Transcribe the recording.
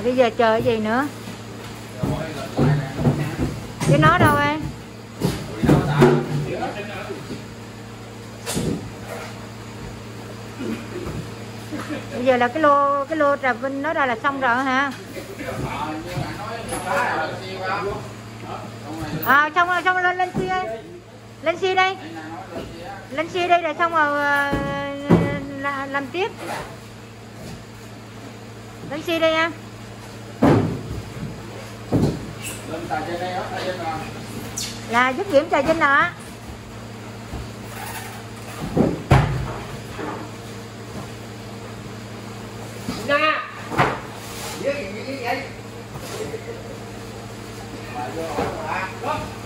À, bây giờ chờ cái gì nữa? Cái nó đâu em? Bây giờ là cái lô Trà Vinh nó ra là xong rồi hả? À xong rồi, xong rồi, lên xe đây. Lên xe đây. Lên xe đây rồi xong rồi làm tiếp. Lên xe đây em. Là dứt điểm Trà Vinh ạ. Nè. Dứt gì vậy? Hãy subscribe cho kênh Ghiền Mì Gõ để không bỏ lỡ những video hấp dẫn.